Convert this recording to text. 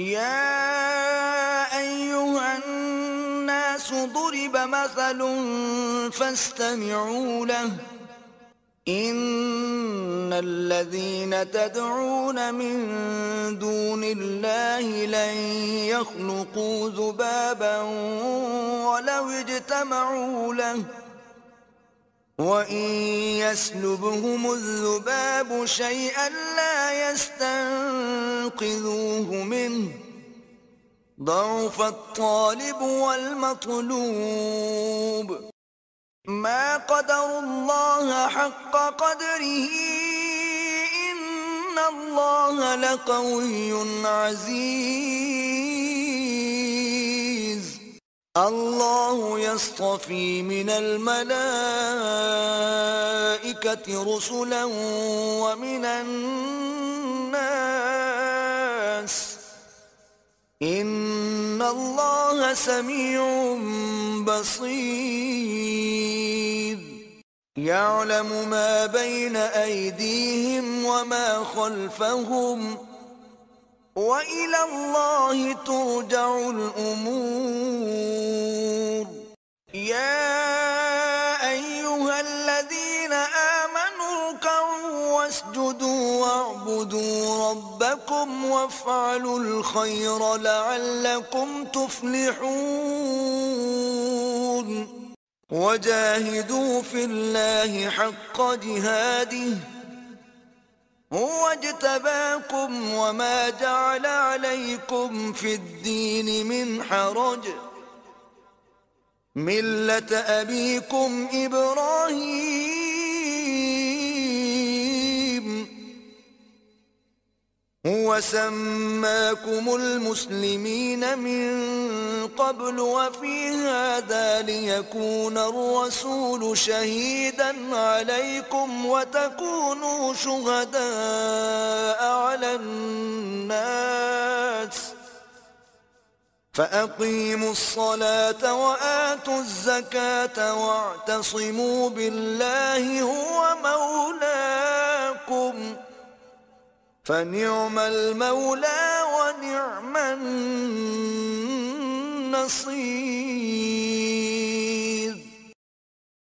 يا أيها الناس ضرب مثل فاستمعوا له إن الذين تدعون من دون الله لن يخلقوا ذبابا ولو اجتمعوا له وإن يسلبهم الذباب شيئا لا يستنقذوه منه ضعف الطالب والمطلوب ما قدروا الله حق قدره إن الله لقوي عزيز الله يصطفي من الملائكة رسلا ومن الناس إن الله سميع بصير يعلم ما بين أيديهم وما خلفهم وإلى الله ترجع الأمور يا أيها الذين آمنوا اركعوا واسجدوا واعبدوا ربكم وافعلوا الخير لعلكم تفلحون وجاهدوا في الله حق جهاده هو اجتباكم وما جعل عليكم في الدين من حرج ملة أبيكم إبراهيم هو سماكم المسلمين من قبل وفي هذا ليكون الرسول شهيدا عليكم وتكونوا شهداء على الناس فأقيموا الصلاة وآتوا الزكاة واعتصموا بالله هو مولاكم فنعم المولى ونعم النصير